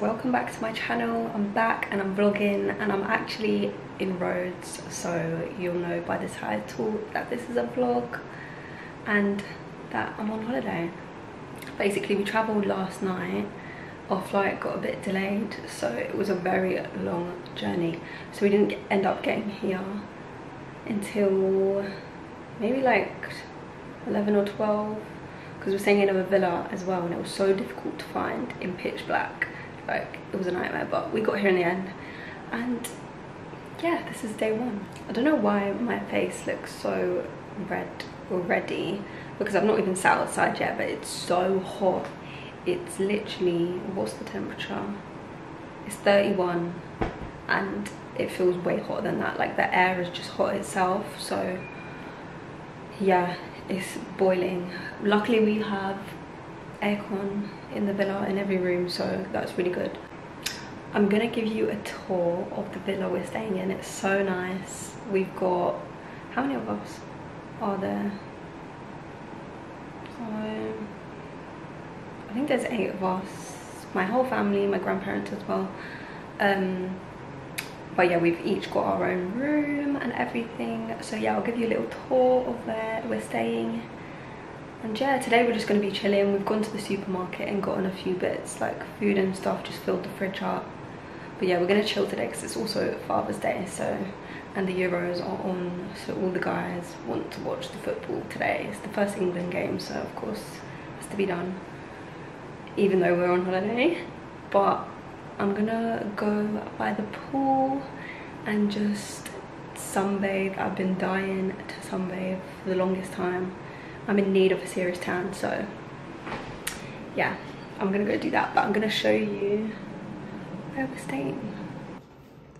Welcome back to my channel. I'm back and I'm vlogging, and I'm actually in Rhodes, so you'll know by the title that this is a vlog and that I'm on holiday. Basically, we travelled last night. Our flight got a bit delayed, so it was a very long journey, so we didn't end up getting here until maybe like 11 or 12 because we're staying in a villa as well, and it was so difficult to find in pitch black. Like, it was a nightmare, but we got here in the end. And yeah, this is day one. I don't know why my face looks so red already, because I've not even sat outside yet, but it's so hot. It's literally, what's the temperature? It's 31 and it feels way hotter than that. Like, the air is just hot itself. So yeah, it's boiling. Luckily we have aircon in the villa in every room, so that's really good. I'm gonna give you a tour of the villa we're staying in. It's so nice. We've got, how many of us are there? So I think there's 8 of us, my whole family, my grandparents as well, but yeah, we've each got our own room and everything. So yeah, I'll give you a little tour of where we're staying. And yeah, today we're just going to be chilling. We've gone to the supermarket and gotten a few bits, like food and stuff, just filled the fridge up. But yeah, we're going to chill today because it's also Father's Day, so, and the Euros are on, so all the guys want to watch the football today. It's the first England game, so of course it has to be done, even though we're on holiday. But I'm going to go by the pool and just sunbathe. I've been dying to sunbathe for the longest time. I'm in need of a serious tan, so yeah, I'm gonna go do that. But I'm gonna show you where we're staying.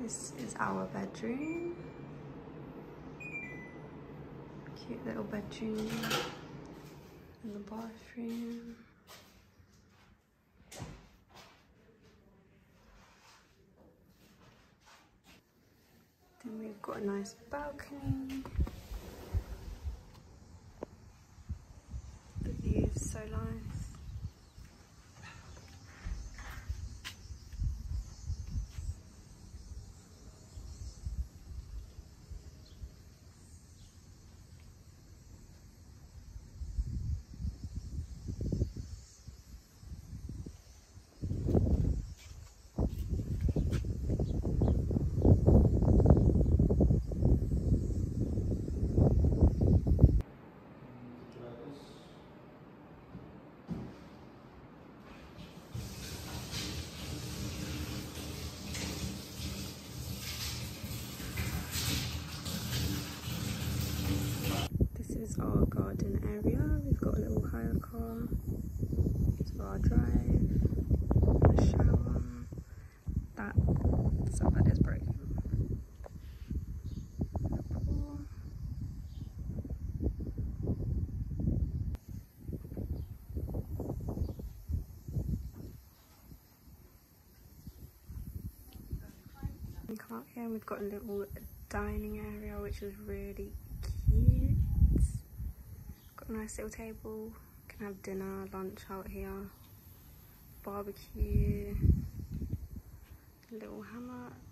This is our bedroom. Cute little bedroom. And the bathroom. Then we've got a nice balcony. So nice. Our garden area. We've got a little hire car to our drive, a shower. That is broken. A pool. We come up here and we've got a little dining area, which is really cute. Nice little table, can have dinner, lunch out here, barbecue, little hammock.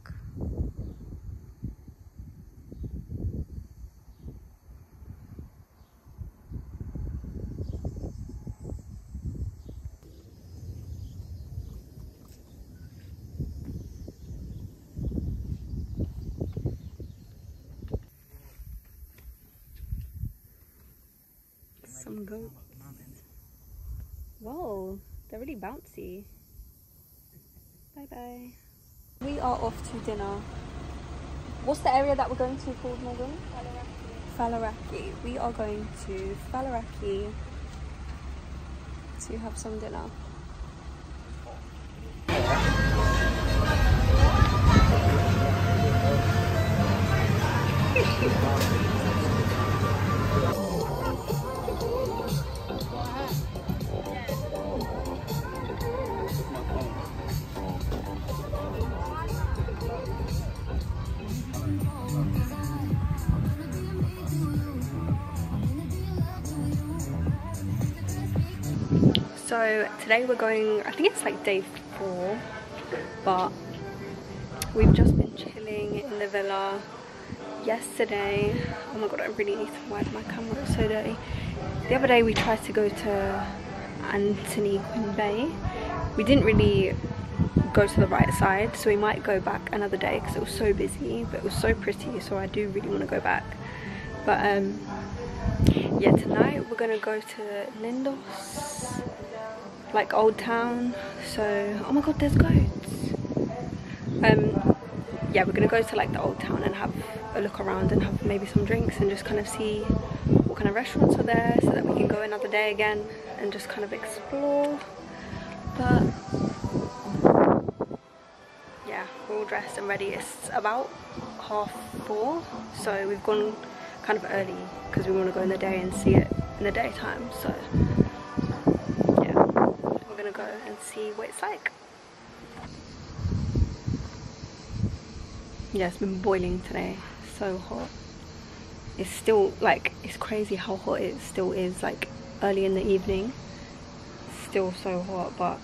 Some goats. Whoa, they're really bouncy. Bye bye. We are off to dinner. What's the area that we're going to called, Morgan? Faliraki. Faliraki. We are going to Faliraki to have some dinner. So today we're going, I think it's like day 4 but we've just been chilling in the villa yesterday. Oh my god, I really need to wipe my camera, it's so dirty. The other day we tried to go to Anthony Quinn Bay. We didn't really go to the right side, so we might go back another day because it was so busy, but it was so pretty, so I do really want to go back. But yeah, tonight we're gonna go to Lindos, like Old Town. So oh my god, there's goats. Yeah, we're gonna go to like the Old Town and have a look around and have maybe some drinks and just kind of see what kind of restaurants are there, so that we can go another day again and just kind of explore. But yeah, we're all dressed and ready. It's about 4:30, so we've gone kind of early because we want to go in the day and see it in the daytime. So yeah, we're gonna go and see what it's like. Yeah, it's been boiling today, so hot. It's still like, it's crazy how hot it still is, like early in the evening. It's still so hot, but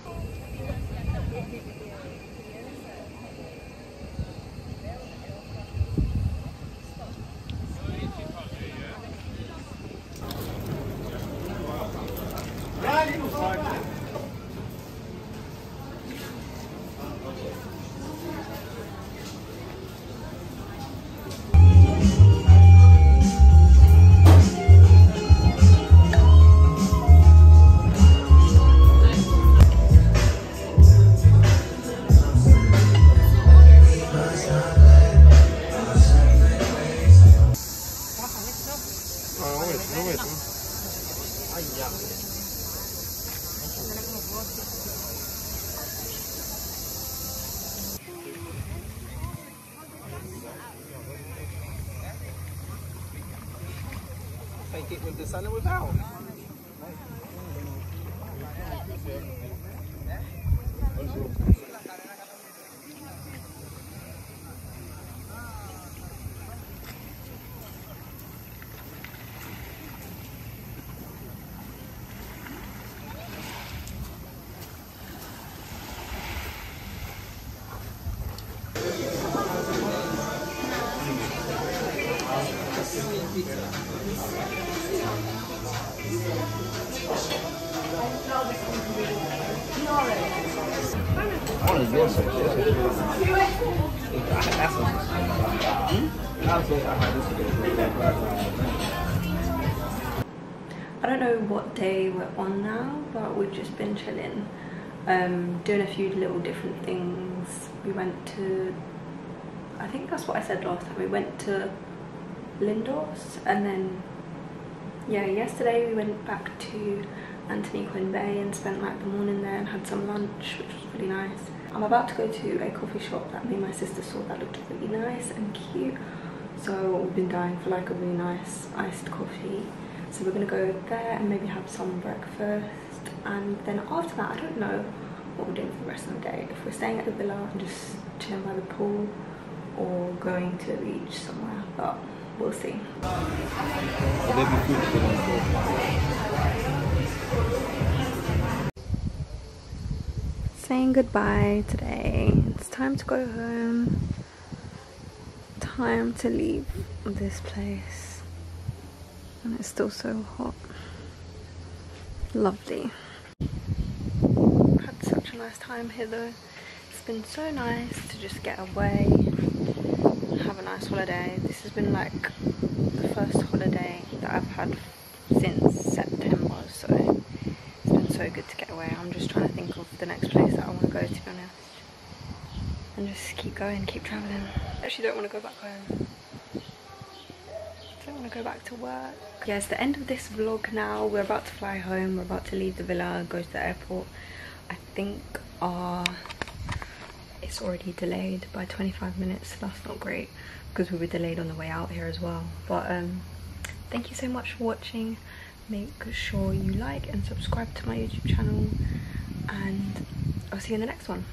take it with the sun and without. I don't know what day we're on now, but we've just been chilling, doing a few little different things. We went to, I think that's what I said last time, we went to Lindos, and then yeah, yesterday we went back to Anthony Quinn Bay and spent like the morning there and had some lunch, which was really nice. I'm about to go to a coffee shop that me and my sister saw that looked really nice and cute, so we've been dying for like a really nice iced coffee, so we're gonna go there and maybe have some breakfast, and then after that I don't know what we're doing for the rest of the day, if we're staying at the villa and just chilling by the pool or going to the beach somewhere, but we'll see. Saying goodbye today. It's time to go home. Time to leave this place. And it's still so hot. Lovely. Had such a nice time here though. It's been so nice to just get away. Have a nice holiday. This has been like the first holiday that I've had since September, so it's been so good to get away. I'm just trying to think of the next place that I want to go to, be honest, and just keep going, keep traveling. I actually don't want to go back home. I don't want to go back to work. Yeah, it's the end of this vlog now. We're about to fly home, we're about to leave the villa, go to the airport. I think it's already delayed by 25 minutes, so that's not great because we were delayed on the way out here as well. But thank you so much for watching. Make sure you like and subscribe to my YouTube channel, and I'll see you in the next one.